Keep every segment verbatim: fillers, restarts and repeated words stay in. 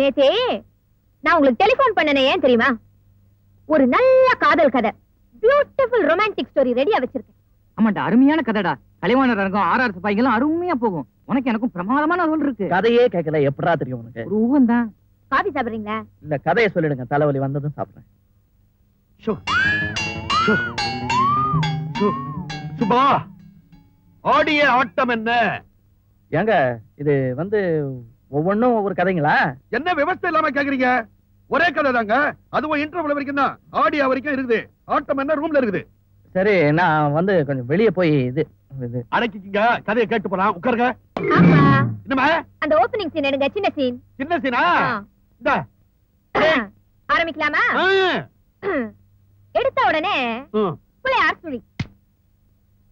நேத்தே நான் உங்களுக்கு டெலிபோன் பண்ணனே ஏன் தெரியுமா? ஒரு நல்ல காதல் கதை, பியூட்டிஃபுல் ரொமான்டிக் ஸ்டோரி ரெடியா வச்சிருக்கேன். ஆமாடா, அருமையான கதைடா. கலைவாணர் அரங்கம் ஆர்ஆர் சபாய்க்கெல்லாம் அருமையா போகும். உனக்கு எனக்கும் பிரமாதமான ஒரு இருக்கு. கதையே கேட்கல, எப்படா தெரியும் உனக்கு? ஒரு ஊகம் தான். காபி சாப்பிடுறீங்களா? இல்ல, கதையை சொல்லிடுங்க. தலைவலி வந்ததும் சாப்பிடுறேன். ஷோ ஷோ ஷோ சுபா, ஆடிய ஆட்டம் என்ன? ஏங்க, இது வந்து ஒவ்வொன்றும் ஒவ்வொரு கதைங்களா? என்ன விவசாயம் இல்லாம கேக்குறீங்க? ஒரே கதை தாங்க, அதுவும் இன்டர்வல் வரைக்கும் தான். ஆடியா வரைக்கும் இருக்குது, ஆட்டம் என்ன ரூம்ல இருக்குது. சரி, நான் வந்து கொஞ்சம் வெளியே போய் இது அடக்கிக்கங்க, கதையை கேட்டு போலாம். உட்காருங்க. என்னமா அந்த ஓபனிங் சீன் எடுங்க, சின்ன சீன். சின்ன சீனா? இந்த ஆரம்பிக்கலாமா? எடுத்த உடனே புள்ளை ஆர் சுழி.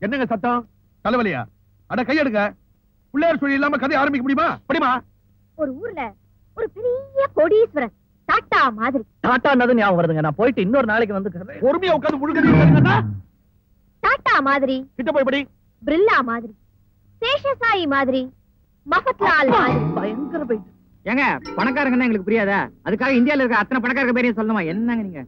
என்னங்க சத்தம்? தலைவலியா? அட கையெடுங்க. புள்ளையார் சுழி இல்லாம கதை ஆரம்பிக்க முடியுமா? படிமா. ஒரு ஊர்ல ஒரு பெரிய கோடீஸ்வரன், டாட்டா மாதிரி. டாட்டா என்னது ஞாபகம் வருதுங்க, நான் போயிட்டு இன்னொரு நாளைக்கு வந்து பொறுமையா உட்கார்ந்து முழுக்கறீங்கன்னா. டாட்டா மாதிரி, கிட்ட போய் படி. பிரில்லா மாதிரி, சேஷசாயி மாதிரி, மஃபத்லால் மாதிரி. பயங்கர பைட். ஏங்க, பணக்காரங்கன்னா உங்களுக்கு புரியாதா? அதுக்காக இந்தியால இருக்க அத்தனை பணக்காரங்க பேரையும் சொல்லணுமா? என்னங்க நீங்க?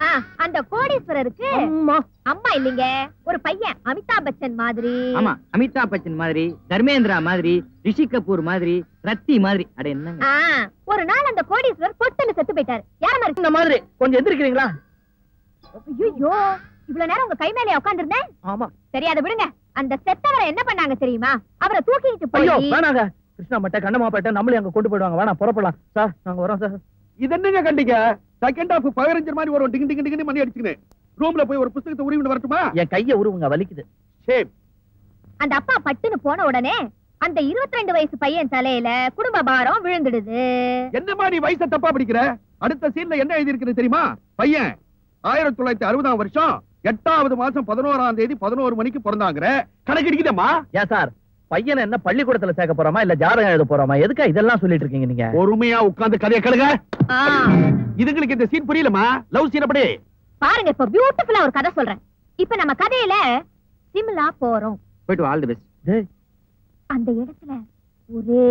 அந்த கோடீஸ்வரருக்கு அம்மா அம்மா இல்லீங்க, ஒரு பையன். அமிதாப் பச்சன் மாதிரி. ஆமா, அமிதாப் பச்சன் மாதிரி, தர்மேந்திரா மாதிரி, ரிஷி கபூர் மாதிரி, ரத்தி மாதிரி. அட என்னங்க, ஒரு நாள் அந்த கோடீஸ்வரர் பொட்டல செத்து போயிட்டாரு. யார் மாதிரி? இந்த மாதிரி கொஞ்சம் எந்திரிக்கிறீங்களா? ஐயோ, இவ்வளவு நேரம் உங்க கை மேலே உட்கார்ந்திருந்தேன். ஆமா, சரி அதை விடுங்க. அந்த செத்தவரை என்ன பண்ணாங்க தெரியுமா? அவரை தூக்கிட்டு போய் கிருஷ்ணா மட்ட கண்ணமா பட்ட நம்மளே அங்க கொண்டு போயிடுவாங்க. வேணா புறப்படலாம் சார், நாங்க வரோம் சார். இது என்னங்க கண்டிங்க? செகண்ட் ஆஃப் பதினஞ்சு மாதிரி வரும். டிங் டிங் டிங்னு மணி அடிச்சுக்கினேன். ரூம்ல போய் ஒரு புத்தகத்தை உருவிட்டு வரட்டுமா? என் கையை உருவுங்க, வலிக்குது. சேம். அந்த அப்பா பட்டுன்னு போன உடனே அந்த இருபத்தி ரெண்டு வயசு பையன் தலையில குடும்ப பாரம் விழுந்துடுது. என்ன மாதிரி வயசை தப்பா பிடிக்கிற? அடுத்த சீன்ல என்ன எழுதி இருக்குன்னு தெரியுமா? பையன் ஆயிரத்தி தொள்ளாயிரத்தி அறுபதாம் வருஷம் எட்டாவது மாசம் பதினோராம் தேதி பதினோரு மணிக்கு பிறந்தாங்கிற கணக்கு இருக்குதம்மா. ஏன் சார், பையனை என்ன பள்ளிக்கூடத்துல சேர்க்க போறோமா இல்ல ஜாதகம் எழுத போறோமா? எதுக்கா இதெல்லாம் சொல்லிட்டு இருக்கீங்க நீங்க? பொறுமையா உட்கார்ந்து கதையை கேளுங்க. இதுங்களுக்கு இந்த சீன் புரியலமா? லவ் சீன் அப்படி பாருங்க. இப்ப பியூட்டிஃபுல்லா ஒரு கதை சொல்றேன். இப்ப நம்ம கதையில சிம்லா போறோம். போய்ட்டு வா, ஆல் தி பெஸ்ட். அந்த இடத்துல ஒரே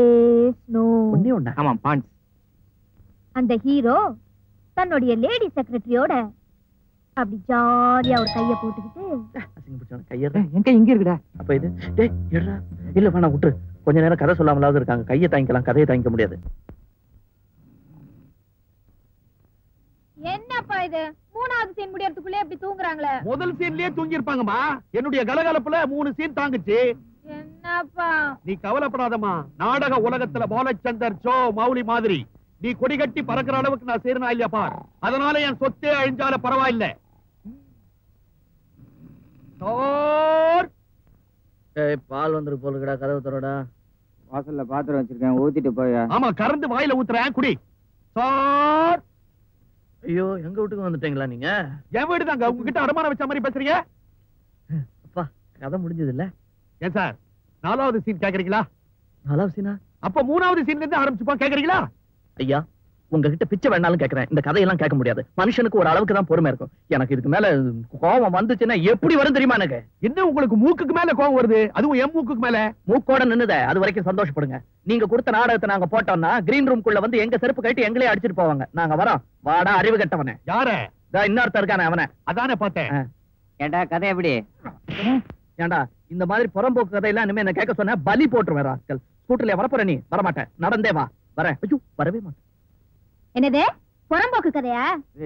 ஸ்னோ. ஒண்ணே ஒண்ணா? ஆமா, பாண்ட்ஸ். அந்த ஹீரோ தன்னுடைய லேடி செக்ரட்டரியோட அப்படி ஜாலியா ஒரு கையை போட்டுக்கிட்டு அசிங்க பிடிச்சான கையை எங்க இங்க இருக்குடா. அப்ப இது டேய் ஏறா இல்ல வேணா விட்டு கொஞ்ச நேரம் கதை சொல்லாமலாவது இருக்காங்க. கையை தாங்கிக்கலாம், கதையை தாங்கிக்க முடியாது. என்னப்பா இது மூணாவது சீன் முடியறதுக்குள்ளே இப்படி தூங்குறாங்களே? முதல் சீன்லயே தூங்கி இருப்பாங்கமா. என்னுடைய கலகலப்புல மூணு சீன் தாங்குச்சு. என்னப்பா நீ கவலைப்படாதம்மா. நாடக உலகத்துல பாலச்சந்தர் சோ மௌலி மாதிரி நீ கொடி கட்டி பறக்கிற அளவுக்கு நான் சேரனா இல்லையா பார். அதனால என் சொத்தே அழிஞ்சால பரவாயில்ல. பால் வந்துரு போலுக்கடா, கதவு தரோடா. வாசல்ல பாத்திரம் வச்சிருக்கேன், ஊத்திட்டு போயா. ஆமா, கறந்து வாயில ஊத்துறேன், குடி. சார், ஐயோ எங்க வீட்டுக்கு வந்துட்டீங்களா நீங்க? என் வீடு தாங்க. உங்ககிட்ட அடமானம் வச்ச மாதிரி பேசுறீங்க. அப்பா, கதை முடிஞ்சது இல்ல? ஏன் சார் நாலாவது சீன் கேக்குறீங்களா? நாலாவது சீனா? அப்ப மூணாவது சீன்ல இருந்து ஆரம்பிச்சுப்பா, கேக்குறீங்களா? ஐயா, உங்ககிட்ட பிச்சை வேணாலும் கேட்கறேன். இந்த கதையெல்லாம் கேட்க முடியாது. மனுஷனுக்கு ஒரு அளவுக்கு தான் பொறுமை இருக்கும். எனக்கு இதுக்கு மேல கோபம் வந்துச்சுன்னா எப்படி வரும் தெரியுமா? எனக்கு என்ன உங்களுக்கு மூக்குக்கு மேல கோபம் வருது? அதுவும் என் மூக்குக்கு மேல. மூக்கோட நின்னுத அது வரைக்கும் சந்தோஷப்படுங்க. நீங்க கொடுத்த நாடகத்தை நாங்க போட்டோம்னா கிரீன் ரூம்குள்ள வந்து எங்க செருப்பு கட்டி எங்களே அடிச்சிட்டு போவாங்க. நாங்க வரோம். வாடா அறிவு கட்டவனே. யாரு? இன்னொருத்த இருக்கானே அவனை. அதானே பார்த்தேன். ஏண்டா கதை எப்படி? ஏண்டா இந்த மாதிரி புறம்போக்கு கதையெல்லாம் இனிமே என்ன கேட்க சொன்னா பலி போட்டுருவேன். ஆட்கள் கூட்டிலே வரப்போற, நீ வரமாட்டேன். நடந்தே வா. என்னது புறம்போக்கு கதையா?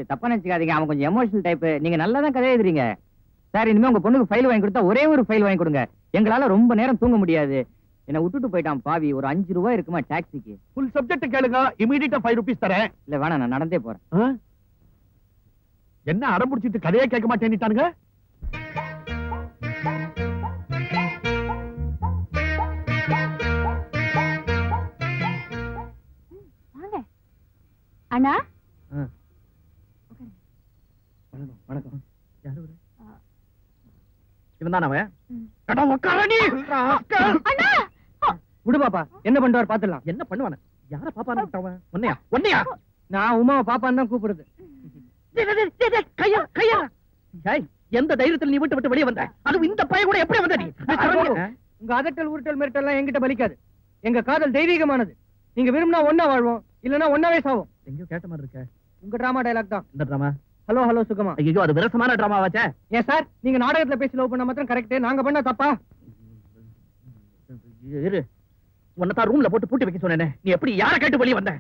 தப்பா நினைச்சுக்காதீங்க, அவன் கொஞ்சம் எமோஷனல் டைப். நீங்க நல்லாதான் கதை எழுதுறீங்க சார். இனிமே உங்க பொண்ணுக்கு ஃபைல் வாங்கி கொடுத்தா ஒரே ஒரு ஃபைல் வாங்கி கொடுங்க. எங்களால ரொம்ப நேரம் தூங்க முடியாது. என்ன விட்டுட்டு போயிட்டான் பாவி. ஒரு அஞ்சு ரூபாய் இருக்குமா டாக்ஸிக்கு? ஃபுல் சப்ஜெக்ட் கேளுங்க, இமிடியேட்டா ஃபைவ் ருபீஸ் தரேன். இல்ல வேணாம், நான் நடந்தே போறேன். என்ன அடம் பிடிச்சிட்டு கதையா கேட்க மாட்டேன்னுட்டானுங்க. அண்ணா, வணக்கம் வணக்கம். யாரு இவன்? தானே விடு பாப்பா, என்ன பண்றாரு பாத்துடலாம். என்ன பண்ணுவானு? யார பாப்பான்னு? உன்னையா உன்னையா? நான் உமாவை பாப்பான்னு தான் கூப்பிடுறது. எந்த தைரியத்தில் நீ விட்டு விட்டு வெளியே வந்த? அதுவும் இந்த பைய கூட எப்படி வந்த? உங்க அதட்டல் உருட்டல் மிரட்டல் எல்லாம் எங்கிட்ட பலிக்காது. எங்க காதல் தெய்வீகமானது. நீங்க விரும்பினா ஒன்னா வாழ்வோம், இல்லன்னா ஒன்னாவே சாவோம். எங்கயோ கேட்ட மாதிரி இருக்கே. உங்க டிராமா டயலாக் தான். இந்த டிராமா ஹலோ ஹலோ சுகமா. ஐயோ அது விரசமான டிராமாவாச்சே. ஏன் சார் நீங்க நாடகத்துல பேசி லவ் பண்ண மட்டும் கரெக்ட், நாங்க பண்ண தப்பா? இரு. உன்னதா ரூம்ல போட்டு பூட்டி வைக்க சொன்னேனே, நீ எப்படி யாரை கேட்டு வெளிய வந்த?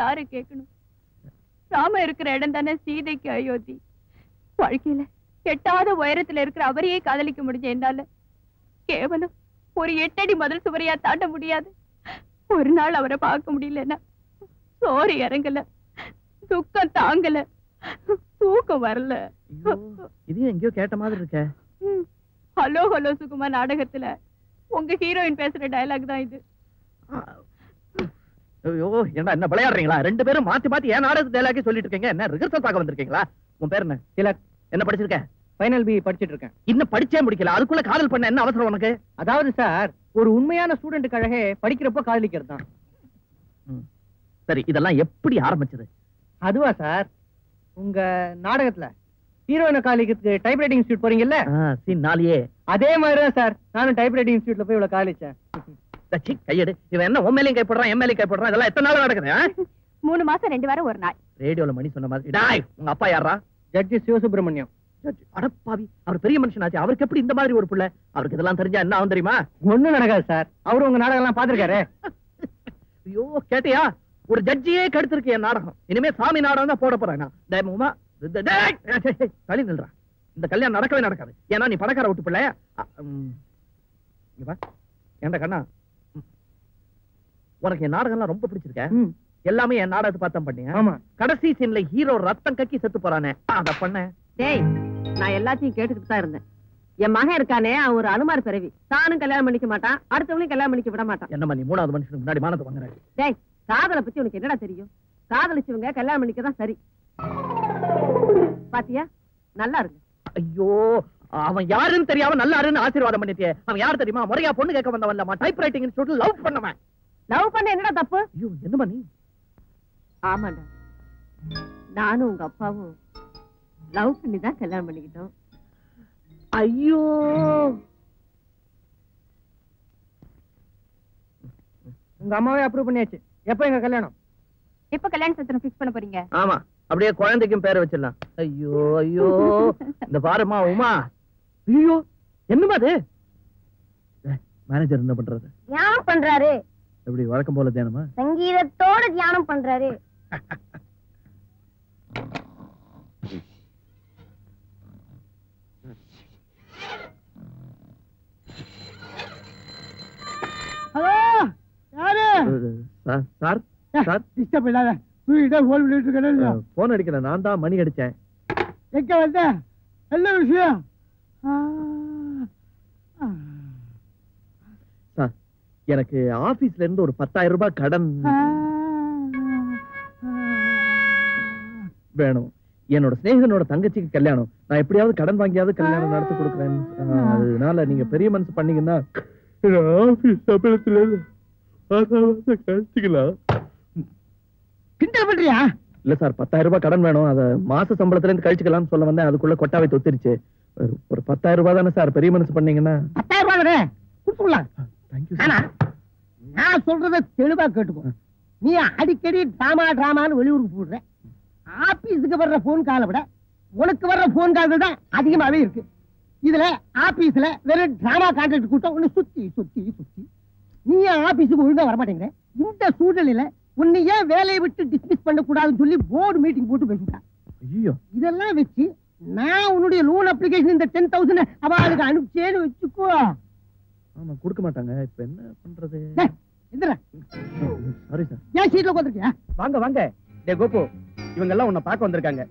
யாரை கேக்கணும்? ராம இருக்கிற இடம் தானே சீதைக்கு அயோத்தி. வாழ்க்கையில கெட்டாத உயரத்துல இருக்கிற அவரையே காதலிக்க முடிஞ்ச என்னால கேவலம் ஒரு எட்டடி மதில் சுவரையா தாண்ட முடியாது. ஒரு நாள் அவரை பார்க்க முடியலன்னா சோறு இறங்கல, துக்கம் தாங்கல, தூக்கம் வரல. இது எங்கயோ கேட்ட மாதிரி இருக்க. ஹலோ ஹலோ சுகுமார் நாடகத்துல உங்க ஹீரோயின் பேசுற டயலாக் தான் இது. ஐயோ என்ன என்ன விளையாடுறீங்களா? ரெண்டு பேரும் மாத்தி மாத்தி ஏன் நாடகத்து டயலாக்கே சொல்லிட்டு இருக்கீங்க? என்ன ரிஹர்சல் பார்க்க வந்திருக்கீங்களா? உன் பேர் என்ன? திலக். என்ன படிச்சிருக்க? ஃபைனல் பி படிச்சிட்டு இருக்கேன். இன்னும் படிச்சே முடிக்கல, அதுக்குள்ள காதல் பண்ண என்ன அவசரம் உனக்கு? அதாவது சார் ஒரு உண்மையான ஸ்டூடெண்ட் கழகே படிக்கிறப்ப காதலிக்கிறது தான். சரி இதெல்லாம் எப்படி ஆரம்பிச்சது? அதுவா சார் உங்க நாடகத்துல ஹீரோயின காதலிக்கிறதுக்கு டைப் ரைட்டிங் இன்ஸ்டியூட் போறீங்கல்ல, சீன் நாளையே அதே மாதிரி தான் சார் நானும் டைப் ரைட்டிங் இன்ஸ்டியூட்ல போய் இவ்வளவு காதலிச்சேன். கையடு இவன் என்ன உண்மையிலையும் கைப்படுறான் எம்எல்ஏ கைப்படுறான். இதெல்லாம் எத்தனை நாள் நடக்குது? மூணு மாசம் ரெண்டு வாரம் ஒரு நாள். ரேடியோல மணி சொன்ன மாதிரி டாய். உங்க அப்பா யாரா? ஜட்ஜி சிவசுப்ரமணியம். அடப்பாவி அவர் பெரிய மனுஷனாச்சு, அவருக்கு எப்படி இந்த மாதிரி ஒரு பிள்ளை? அவருக்கு இதெல்லாம் தெரிஞ்சா என்ன ஆகும் தெரியுமா? ஒண்ணும் நடக்காது சார், அவரு உங்க நாடகம் எல்லாம் பாத்துருக்காரு. ஐயோ கேட்டியா ஒரு ஜட்ஜியே கெடுத்திருக்கு என் நாடகம். இனிமே சாமி நாடகம் தான் போட போறாங்க. தளி நில்றா, இந்த கல்யாணம் நடக்கவே நடக்காது. ஏன்னா நீ பணக்கார விட்டு பிள்ளையா என் கண்ணா. உனக்கு என் நாடகம் எல்லாம் ரொம்ப பிடிச்சிருக்க, எல்லாமே என் நாடகத்தை பார்த்தா பண்ணீங்க. கடைசி சீன்ல ஹீரோ ரத்தம் கக்கி செத்து போறானே அத பண்ண. டேய் நான் எல்லாத்தையும் கேட்டுக்கிட்டு தான் இருந்தேன். என் மகன் இருக்கானே அவன் ஒரு அனுமார் பிறவி, தானும் கல்யாணம் பண்ணிக்க மாட்டான், அடுத்தவனையும் கல்யாணம் பண்ணிக்க விட மாட்டான். என்னம்மா நீ மூணாவது மனுஷனுக்கு முன்னாடி மானத்தை வாங்குற? டேய் காதலை பத்தி உனக்கு என்னடா தெரியும்? காதலிச்சவங்க கல்யாணம் பண்ணிக்க தான் சரி. பாத்தியா நல்லா இருக்கு. ஐயோ அவன் யாருன்னு தெரியாம நல்லா இருக்குன்னு ஆசீர்வாதம் பண்ணிட்டே. அவன் யார் தெரியுமா? முறையா பொண்ணு கேட்க வந்தவன்லமா, டைப் ரைட்டிங் இன்ஸ்டியூட்ல லவ் பண்ணவன். லவ் பண்ண என்னடா தப்பு? ஐயோ என்னம்மா நீ? ஆமாடா நானும் உங்க அப்பாவும் லவ் பண்ணி தான் கல்யாணம் பண்ணிக்கிட்டோம். ஐயோ உங்க அம்மாவே அப்ரூவ் பண்ணியாச்சு. எப்ப எங்க கல்யாணம்? எப்ப கல்யாண சத்திரம் ஃபிக்ஸ் பண்ண போறீங்க? ஆமா அப்படியே குழந்தைக்கும் பேரை வச்சிடலாம். ஐயோ ஐயோ இந்த பாருமா உமா. ஐயோ என்னமா அது? மேனேஜர் என்ன பண்றாரு? தியானம் பண்றாரு. எப்படி வழக்கம் போல தியானமா? சங்கீதத்தோட தியானம் பண்றாரு. சார் சார் டிஸ்டர்ப் இல்லாத தூக்கிட்டே ஃபோன் பண்ணிட்டு இருக்கேன்னு. ஃபோன் அடிக்கல நான் தான் மணி அடிச்சேன். எங்க வந்த என்ன விஷயம்? சார் எனக்கு ஆபீஸ்ல இருந்து ஒரு பத்தாயிரம் ரூபாய் கடன் வேணும். என்னோட ஸ்நேகிதனோட தங்கச்சிக்கு கல்யாணம், நான் எப்படியாவது கடன் வாங்கியாவது கல்யாணம் நடத்தி கொடுக்குறேன். அதனால நீங்க பெரிய மனசு பண்ணீங்கன்னா ஆபீஸ் சபலத்துல இல்ல சார் பத்தாயிரம் ரூபாய் கடன் வேணும். அத மாச சம்பளத்துல இருந்து கழிச்சுக்கலாம்னு சொல்ல வந்தேன், அதுக்குள்ள கொட்டாவை தொத்திருச்சு. ஒரு பத்தாயிரம் ரூபாய் தானே சார் பெரிய மனசு பண்ணீங்கன்னா? பத்தாயிரம் ரூபாய் கொடுத்துடலாம். நான் சொல்றத தெளிவா கேட்டுக்கோ. நீ அடிக்கடி டிராமா டிராமான்னு வெளியூருக்கு போடுற, ஆபீஸுக்கு வர்ற போன் காலை விட உனக்கு வர்ற போன் கால்கள் தான் அதிகமாவே இருக்கு. இதுல ஆபீஸ்ல வெறும் டிராமா கான்ட்ராக்ட் கூட்டம் சுத்தி சுத்தி சுத்தி நீ ஆபீஸுக்கு ஒழுங்கா வரமாட்டேங்கிற. இந்த சூழ்நிலையில உன்னை ஏன் வேலையை விட்டு டிஸ்மிஸ் பண்ண கூடாதுன்னு சொல்லி போர்டு மீட்டிங் போட்டு பேசிட்டான். இதெல்லாம் வச்சு நான் உன்னுடைய லோன் அப்ளிகேஷன் இந்த டென் தௌசண்ட் அவளுக்கு அனுப்பிச்சேன்னு வச்சுக்கோ. ஆமா கொடுக்க மாட்டாங்க. இப்ப என்ன பண்றது? ஏன் சீட்ல உட்காந்துருக்கியா? வாங்க வாங்க. டே கோபு இவங்க எல்லாம் உன்னை பார்க்க வந்திருக்காங்க.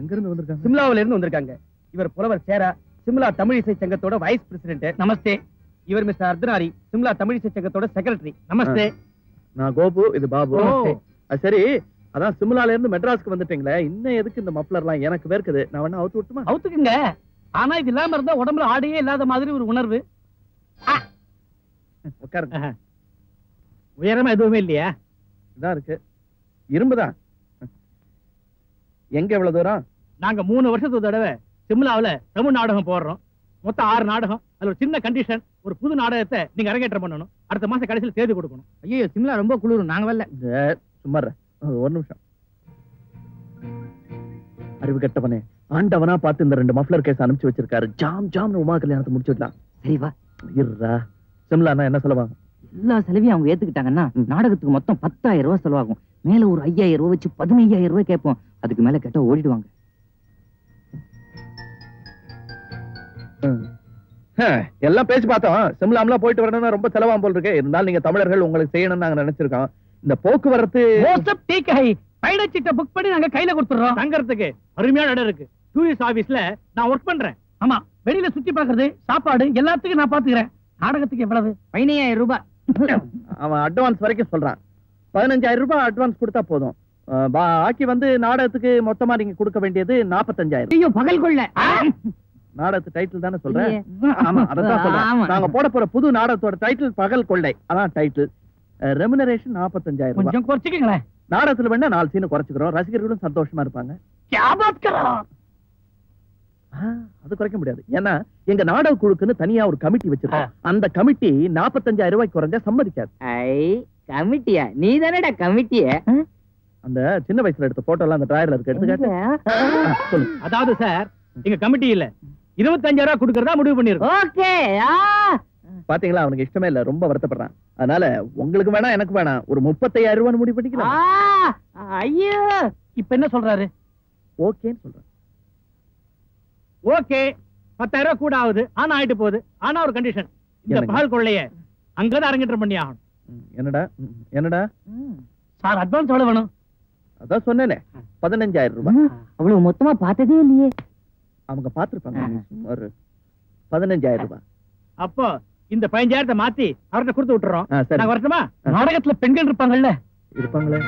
எங்க இருந்து வந்திருக்காங்க? சிம்லாவில இருந்து வந்திருக்காங்க. இவர் புலவர் சேரா, சிம்லா தமிழிசை சங்கத்தோட வைஸ் பிரசிடென்ட். நமஸ்தே. இவர் மிஸ்டர் அர்த்தனாரி, சிம்லா தமிழிசை சங்கத்தோட செக்ரட்டரி. நமஸ்தே. நான் கோபு, இது பாபு. சரி அதான் சிம்லால இருந்து மெட்ராஸ்க்கு வந்துட்டீங்களே, இன்னும் எதுக்கு இந்த மப்ளர்லாம்? எனக்கு வேர்க்குது, நான் வேணா அவுத்து விட்டுமா? அவுத்துக்குங்க. ஆனா இது இல்லாம இருந்தா உடம்புல ஆடையே இல்லாத மாதிரி ஒரு உணர்வு. உட்காருங்க. உயரமா எதுவுமே இல்லையா? இதான் இருக்கு, இரும்புதான். எங்க எவ்வளவு தூரம்? நாங்க மூணு வருஷத்துக்கு தடவை சிம்லாவில தமிழ் நாடகம் போடுறோம். மொத்தம் ஆறு நாடகம். அதுல ஒரு சின்ன கண்டிஷன், ஒரு புது நாடகத்தை நீங்க அரங்கேற்றம் பண்ணணும். அடுத்த மாசம் கடைசியில் தேதி கொடுக்கணும். ஐயோ சிம்லா ரொம்ப குளிரும், நாங்க வரல. சும்மா ஒரு நிமிஷம். அறிவு கட்டவனே, ஆண்டவனா பார்த்து இந்த ரெண்டு மஃப்ளர் கேஸ் அனுப்பிச்சு வச்சிருக்காரு. ஜாம் ஜாம் உமா கல்யாணத்தை முடிச்சுடலாம். சரிவா இருடா. சிம்லானா என்ன செலவாகும்? எல்லா செலவையும் அவங்க ஏத்துக்கிட்டாங்கன்னா நாடகத்துக்கு மொத்தம் பத்தாயிரம் ரூபாய் செலவாகும். மேல ஒரு ஐயாயிரம் ரூபாய் வச்சு பதினையாயிரம் ரூபாய் கேட்போம். அதுக்கு மேல கேட்டா ஓடிடுவாங்க. எல்லாம் பேசி பார்த்தோம். சிம்லாம்லாம் போயிட்டு வரணும்னா ரொம்ப செலவாம் போல் இருக்கு. இருந்தாலும் நீங்க தமிழர்கள் உங்களுக்கு செய்யணும்னு நாங்க நினைச்சிருக்கோம். இந்த போக்குவரத்து பயணச்சீட்டை புக் பண்ணி நாங்க கையில கொடுத்துறோம். தங்கறதுக்கு அருமையான இடம் இருக்கு. டூரிஸ்ட் ஆபீஸ்ல நான் வர்க் பண்றேன். ஆமா, வெளியில சுத்தி பாக்குறது, சாப்பாடு எல்லாத்துக்கும் நான் பாத்துக்கிறேன். நாடகத்துக்கு எவ்வளவு? பதினையாயிரம் ரூபாய். அவன் அட்வான்ஸ் வரைக்கும் சொல்றான். பதினஞ்சாயிரம் ரூபாய் அட்வான்ஸ் கொடுத்தா போதும். பாக்கி வந்து நாடகத்துக்கு மொத்தமா நீங்க கொடுக்க வேண்டியது நாப்பத்தஞ்சாயிரம். ஐயோ பகல் கொள்ள. நாடகத்து டைட்டில் தானே சொல்றேன். ஆமா அதான் சொல்றேன். நாங்க போட போற புது நாடகத்தோட டைட்டில் பகல் கொள்ளை. அதான் டைட்டில். ரெமினரேஷன் நாப்பத்தஞ்சாயிரம். கொஞ்சம் குறைச்சுக்கீங்களேன். நாடகத்துல வேணா நாலு சீனை குறைச்சுக்கிறோம். ரசிகர்களும் சந்தோஷமா இருப்பாங்க. அது குறைக்க முடியாது. ஏன்னா எங்க நாடக குழுக்குன்னு தனியா ஒரு கமிட்டி வச்சிருக்கோம். அந்த கமிட்டி நாப்பத்தஞ்சாயிரம் ரூபாய் குறைஞ்சா சம்மதிக்காது. கமிட்டியா? நீ தானடா கமிட்டியே. அந்த சின்ன வயசுல எடுத்த போட்டோ எல்லாம் அந்த டிராயர்ல இருக்கு, எடுத்துக்காட்டு. அதாவது சார், எங்க கமிட்டி இல்ல இருபத்தஞ்சாயிரம் ரூபாய் கொடுக்கறதா முடிவு பண்ணிருக்கோம். பாத்தீங்களா, அவனுக்கு இஷ்டமே இல்ல, ரொம்ப வருத்தப்படுறான். அதனால உங்களுக்கு வேணா எனக்கு வேணா ஒரு முப்பத்தையாயிரம் ரூபாய் முடிவு பண்ணிக்கலாம். ஐயோ இப்ப என்ன சொல்றாரு? ஓகேன்னு சொல்றாரு. ஓகே, பத்தாயிரம் ரூபாய் கூட ஆகுது, ஆனா ஆயிட்டு போகுது. ஆனா ஒரு கண்டிஷன், இந்த பகல் கொள்ளைய அங்கதான் அரங்கேற்றம் பண்ணி ஆகணும். என்னடா என்னடா சார் அட்வான்ஸ் எவ்வளவு வேணும்? அதான் சொன்னேனே பதினஞ்சாயிரம் ரூபாய். அவ்வளவு மொத்தமா பார்த்ததே இல்லையே. அவங்க பாத்துருப்பாங்க. ஒரு பதினஞ்சாயிரம் ரூபாய். அப்போ இந்த பதினஞ்சாயிரத்தை மாத்தி அவர்கிட்ட கொடுத்து விட்டுறோம். வருஷமா நாடகத்துல பெண்கள் இருப்பாங்கல்ல, இருப்பாங்களே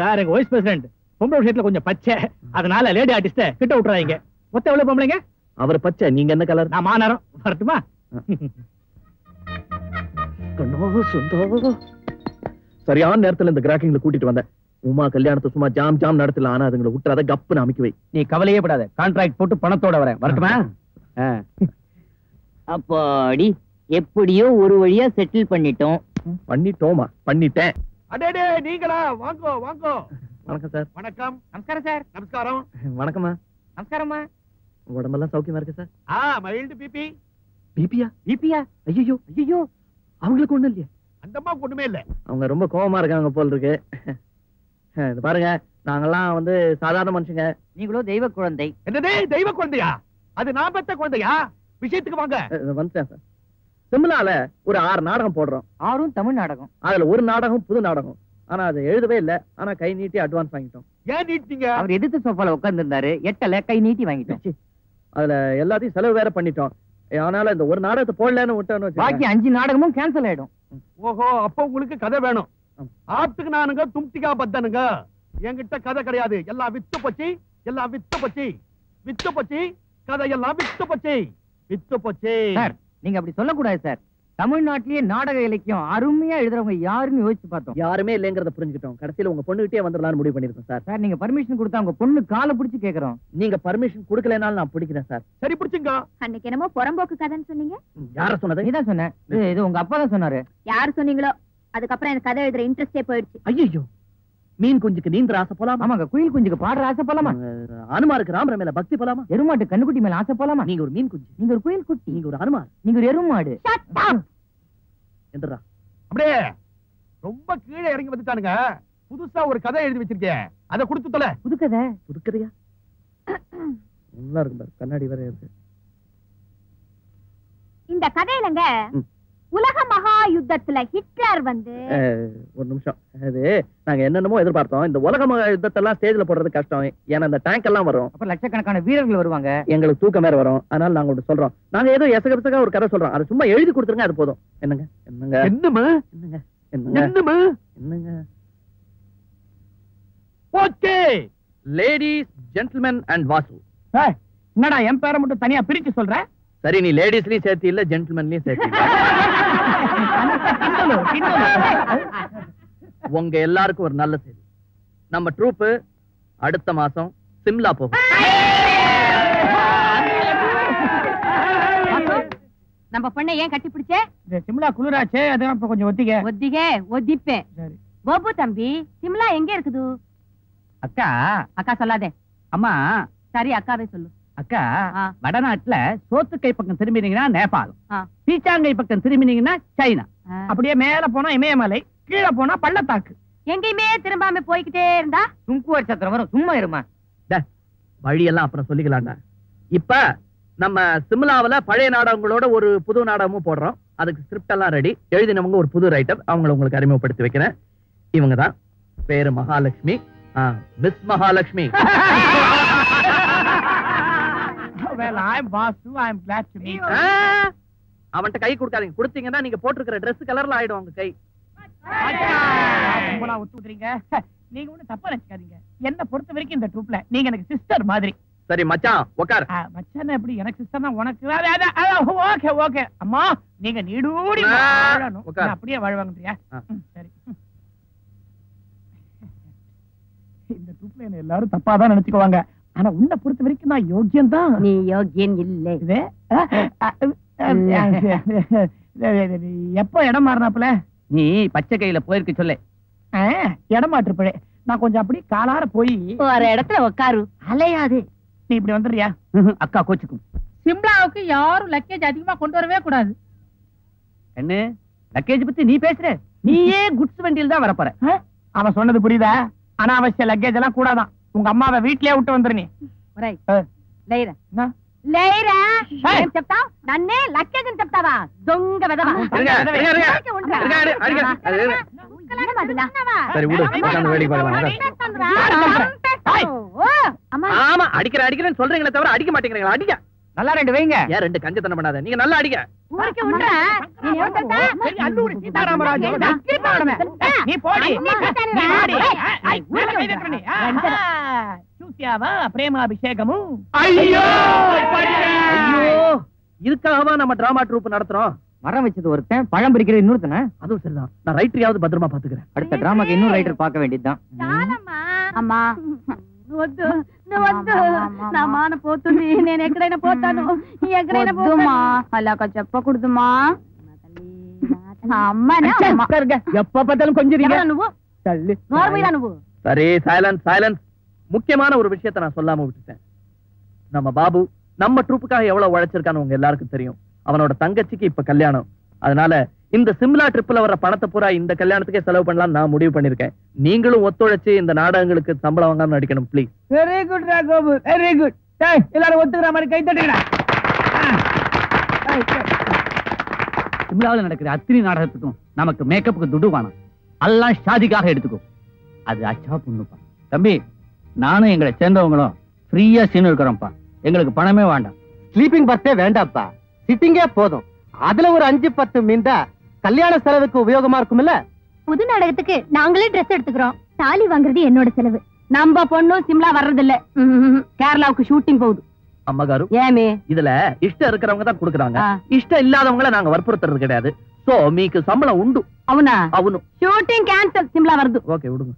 சார். எங்க வைஸ் பிரசிடென்ட் பொம்பளை விஷயத்துல கொஞ்சம் பச்சை. அதனால லேடி ஆர்டிஸ்ட கிட்ட விட்டுறாங்க. மொத்தம் எவ்வளவு பொம்பளைங்க? அவர் பச்சை, நீங்க என்ன கலர்? நான் மாநரம். வரட்டுமா? சரியான நேரத்துல இந்த கிராக்கிங்ல கூட்டிட்டு வந்தேன். உமா கல்யாணத்தை சும்மா ஜாம் ஜாம் நடத்தல. ஆனா அதுங்களை விட்டுறத கப்புன்னு அமைக்க வை. நீ கவலையே படாத. கான்ட்ராக்ட் போட்டு பணத்தோட வரேன். வரட்டுமா? அப்பாடி, எப்படியோ ஒரு வழியா செட்டில் பண்ணிட்டோம். பண்ணிட்டோமா? பண்ணிட்டேன். அடடே, நீங்களா? வாங்கோ வாங்கோ. வணக்கம் சார். வணக்கம். நமஸ்காரம் சார். நமஸ்காரம். வணக்கம்மா. நமஸ்காரம்மா. உடம்பெல்லாம் சௌக்கியமா இருக்கு சார்? ஆ, மைல்டு பிபி. பிபியா? பிபியா? ஐயோ ஐயோ, அவங்களுக்கு ஒண்ணும் இல்லையா? அந்தம்மா ஒண்ணுமே இல்ல. அவங்க ரொம்ப கோவமா இருக்காங்க போல் இருக்கு. இது பாருங்க, நாங்கெல்லாம் வந்து சாதாரண மனுஷங்க. நீங்களோ தெய்வ குழந்தை. என்னது தெய்வ குழந்தையா? அது நான் பெத்த குழந்தையா? விஷயத்துக்கு வாங்க. வந்துட்டேன் சார். சிம்லால ஒரு ஆறு நாடகம் போடுறோம். ஆறும் தமிழ் நாடகம். அதுல ஒரு நாடகம் புது நாடகம். ஆனா அது எழுதவே இல்ல. ஆனா கை நீட்டி அட்வான்ஸ் வாங்கிட்டோம். ஏன் நீட்டிங்க? அவர் எதிர்த்து சோஃபால உட்கார்ந்து இருந்தாரு, எட்டல கை நீட்டி வாங்கிட்டோம். அதுல எல்லாத்தையும் செலவு வேற பண்ணிட்டோம். ஆனால இந்த ஒரு நாடகத்தை போடலன்னு விட்டோன்னு பாக்கி அஞ்சு நாடகமும் கேன்சல் ஆயிடும். ஓஹோ, அப்ப உங்களுக்கு கதை வேணும். ஆத்துக்கு நானுங்க தும்திகா பத்தனுங்க. என்கிட்ட கதை கிடையாது. எல்லாம் வித்து போச்சு. எல்லாம் வித்து போச்சு. வித்து போச்சு. கதையெல்லாம் வித்து போச்சு. வித்து போச்சு. சார் நீங்க அப்படி சொல்லக்கூடாது சார். தமிழ்நாட்டிலேயே நாடக இலக்கியம் அருமையா எழுதுறவங்க யாருன்னு யோசிச்சு பார்த்தோம். யாருமே இல்லைங்கிறத புரிஞ்சுக்கிட்டோம். கடைசியில உங்க பொண்ணுகிட்டே வந்துடலாம்னு முடிவு பண்ணிருக்கோம் சார். சார் நீங்க பர்மிஷன் கொடுத்தா உங்க பொண்ணு காலை பிடிச்சு கேக்குறோம். நீங்க பர்மிஷன் கொடுக்கலனாலும் நான் பிடிக்கிறேன் சார். சரி பிடிச்சுங்க. அன்னைக்கு என்னமோ புறம்போக்கு கதைன்னு சொன்னீங்க. யார சொன்னது? நீதான் சொன்னேன். இது உங்க அப்பா தான் சொன்னாரு. யார் சொன்னீங்களோ. அதுக்கப்புறம் எனக்கு கதை எழுதுற இன்ட்ரெஸ்டே போயிடுச்சு. ஐயோ, மீன் குஞ்சுக்கு நீந்திர ஆசை போலாமா? ஆமாங்க. குயில் குஞ்சுக்கு பாடுற ஆசை போலாமா? அனுமாருக்கு ராமர மேல பக்தி போலாமா? எருமாட்டு கண்ணுக்குட்டி மேல ஆசை போலாமா? நீங்க ஒரு மீன் குஞ்சு, நீங்க ஒரு குயில் குட்டி, நீங்க ஒரு அனுமார், நீங்க ஒரு எருமாடு. அப்படியே ரொம்ப கீழே இறங்கி வந்துட்டானுங்க. புதுசா ஒரு கதை எழுதி வச்சிருக்கேன், அதை கொடுத்து தொலை. புது கதை? புது கதையா? நல்லா இருக்கும். கண்ணாடி வேற இருக்கு. இந்த கதையிலங்க உலக மகா யுத்தத்துல ஹிட்லர் வந்து ஒரு நிமிஷம். அது நாங்க என்னென்னமோ எதிர்பார்த்தோம். இந்த உலக மகா யுத்தத்தெல்லாம் ஸ்டேஜ்ல போடுறது கஷ்டம். ஏன்னா இந்த டேங்க் எல்லாம் வரும், அப்புறம் லட்சக்கணக்கான வீரர்கள் வருவாங்க, எங்களுக்கு தூக்கம் வேற வரும். அதனால நாங்க ஒன்று சொல்றோம். நாங்க ஏதோ எசகசக்கா ஒரு கதை சொல்றோம். அது சும்மா எழுதி கொடுத்துருங்க, அது போதும். என்னங்க என்னங்க என்னமா என்னங்க என்னமா என்னங்க? Okay ladies gentlemen and Vasu. என்னடா என் பேரை மட்டும் தனியா பிரிச்சு சொல்ற? சரி, நீ லேடிஸ்லயும் சேர்த்தி இல்ல ஜென்டில்மேன்லயும் சேர்த்தி. உங்க எல்லாருக்கும் ஒரு நல்ல செய்தி. நம்ம ட்ரூப் அடுத்த மாசம் சிம்லா போகும். நம்ம பொண்ணை ஏன் கட்டி பிடிச்ச? இந்த சிம்லா குளிராச்சே, அதான் இப்ப கொஞ்சம் ஒத்திகே. ஒத்திகே, ஒத்திப்பே. சரி. கோபு தம்பி, சிம்லா எங்க இருக்குது? அக்கா, அக்கா சொல்லாதே. அம்மா, சரி அக்காவே சொல்லு. அக்கா, வடநாட்டுல சோத்து கை பக்கம் திரும்பினீங்கன்னா நேபாளம், பீச்சாங்கை பக்கம் திரும்பினீங்கன்னா சைனா, அப்படியே மேல போனா இமயமலை, கீழே போனா பள்ளத்தாக்கு. எங்கேயுமே திரும்பாம போய்கிட்டே இருந்தா துங்குவர் சத்திரம் வரும். சும்மா இருமா, வழியெல்லாம் அப்புறம் சொல்லிக்கலாம்டா. இப்ப நம்ம சிம்லாவில பழைய நாடகங்களோட ஒரு புது நாடகமும் போடுறோம். அதுக்கு ஸ்கிரிப்ட் எல்லாம் ரெடி. எழுதினவங்க ஒரு புது ரைட்டர், அவங்களை உங்களுக்கு அறிமுகப்படுத்தி வைக்கிறேன். இவங்க தான் பேரு மகாலட்சுமி, மிஸ் மகாலட்சுமி. அவன்கிட்ட கை கொடுக்காதீங்க, கொடுத்தீங்கன்னா நீங்க போட்டிருக்கிற ட்ரெஸ் கலர்ல ஆயிடும் அவங்க கை. நீங்க ஒண்ணு தப்பா நினைச்சுக்காதீங்க, என்ன பொறுத்த வரைக்கும் இந்த ட்ரூப்ல நீங்க எனக்கு சிஸ்டர் மாதிரி. சரி மச்சான் உட்கார். மச்சான் எப்படி எனக்கு சிஸ்டர்னா உனக்கு? Okay okay. அம்மா நீங்க நீடூடி வாழணும், அப்படியே வாழ்வாங்கறியா? சரி. இந்த ட்ரூப்ல என்ன எல்லாரும் தப்பா தான் நினைச்சுக்குவாங்க, ஆனா உன்னை பொறுத்த வரைக்கும் நான் யோகியம் தான். நீ யோகியன் இல்லை. எப்போ இடம் மாறினாப்புல? நீ பச்சை கையில போயிருக்கு சொல்லு. இடமாற்று பிழை. நான் கொஞ்சம் அப்படி காலார போய் ஒரு இடத்துல உக்காரு, அலையாது. நீ இப்படி வந்துடுறியா? அக்கா கோச்சுக்கும். சிம்லாவுக்கு யாரும் லக்கேஜ் அதிகமா கொண்டு வரவே கூடாது. என்ன லக்கேஜ் பத்தி நீ பேசுற? நீயே குட்ஸ் வண்டியில் தான் வரப்போற. அவன் சொன்னது புரியுதா? அனாவசிய லக்கேஜ் எல்லாம் கூடாதான். உங்க அம்மாவை வீட்லயே விட்டு வந்துரு. நீ నన్నే లక్కేజని చెప్తావా దొంగ వెదవా? ஆமா அடிக்கிற அடிக்கிறேன்னு சொல்றீங்களே தவிர அடிக்க மாட்டேங்கிறீங்களா? அடிக்க நல்லா ரெண்டு வைங்க. ஏன் ரெண்டு கஞ்சத்தனம் பண்ணாத, நீங்க நல்லா அடிக்க. ஊருக்கு உண்டா நீ ஏத்தடா? அல்லூரி சீதாராமராஜ் சீதாராம நீ போடி, நீ போடி. ஐ ஊருக்கு வைக்கிறேன் நீ. சூசியாவா பிரேம அபிஷேகமு? ஐயோ ஐயோ, இதுக்காகவா நம்ம டிராமா ட்ரூப் நடத்துறோம்? மரம் வச்சது ஒருத்தன், பழம் பறிக்கிற இன்னொருத்தன. அதுவும் சரிதான். நான் ரைட்டரையாவது பத்திரமா பாத்துக்கிறேன். அடுத்த டிராமாக்கு இன்னொரு ரைட்டர் பார்க்க வேண்டியதுதான். அம்மா వద్దు వద్దు నా మాన పోతుంది. నేను ఎక్కడైనా పోతాను, ఈ ఎక్కడైనా పోతాను. అలాగా చెప్పకూడదుమా. అమ్మనా అమ్మర్గ ఎప్పపదలు కొంజరిగా నువ్వు తల్లి నోర్మీరా నువ్వు. సరే సైలెన్స్ సైలెన్స్. முக்கியமான ஒரு விஷயத்தை நான் சொல்லாம விட்டுட்டேன். நம்ம பாபு நம்ம ட்ரூப்புக்காக எவ்வளவு உழைச்சிருக்கானு உங்க எல்லாருக்கும் தெரியும். அவனோட தங்கச்சிக்கு இப்ப கல்யாணம். அதனால இந்த சிம்லா ட்ரிப்ல வர பணத்தை பூரா இந்த கல்யாணத்துக்கே செலவு பண்ணலாம் நான் முடிவு பண்ணிருக்கேன். நீங்களும் ஒத்துழைச்சு இந்த நாடகங்களுக்கு சம்பளம் வாங்காம நடிக்கணும் ப்ளீஸ். வெரி குட் ரா கோபு, வெரி குட். டேய் எல்லாரும் ஒத்துக்கிற மாதிரி கை தட்டுங்கடா. சிம்லாவுல நடக்கிற அத்தனை நாடகத்துக்கும் நமக்கு மேக்கப்புக்கு துடு வேணும். எல்லாம் ஷாதிக்காக எடுத்துக்கோ. அது அச்சா பொண்ணுப்பா. தம்பி நானும் எங்களை சேர்ந்தவங்களும் ஃப்ரீயா சீன் எடுக்கிறோம்ப்பா. எங்களுக்கு பணமே வேண்டாம், ஸ்லீப்பிங் பஸ்ஸே வேண்டாம்ப்பா, சிட்டிங்கே போதும். அதுல ஒரு அஞ்சு பத்து மீந்தா கல்யாண செலவுக்கு உபயோகமா இருக்கும்ல. புது நாடகத்துக்கு நாங்களே ட்ரெஸ் எடுத்துக்கிறோம், தாலி வாங்குறது என்னோட செலவு. நம்ம பொண்ணும் சிம்லா வர்றது இல்ல, கேரளாவுக்கு ஷூட்டிங் போகுது. அம்மாகாரு ஏமே இதுல இஷ்டம் இருக்கிறவங்க தான் கொடுக்குறாங்க, இஷ்டம் இல்லாதவங்கள நாங்க வற்புறுத்துறது கிடையாது. சோ மீக்கு சம்பளம் உண்டு. அவனா? அவனு. ஷூட்டிங் கேன்சல், சிம்லா வருது. ஓகே விடுங்க.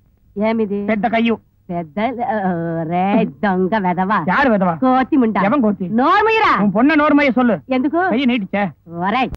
ஏமிது பெத்த கையோ பெத்த ரே தங்க வெதவா? யார் வெதவா? கோத்தி முண்டா. எவன் கோத்தி? நோர்மையரா. உன் பொண்ண நோர்மைய சொல்லு. எதுக்கு கைய நீட்டிச்சே? ஒரே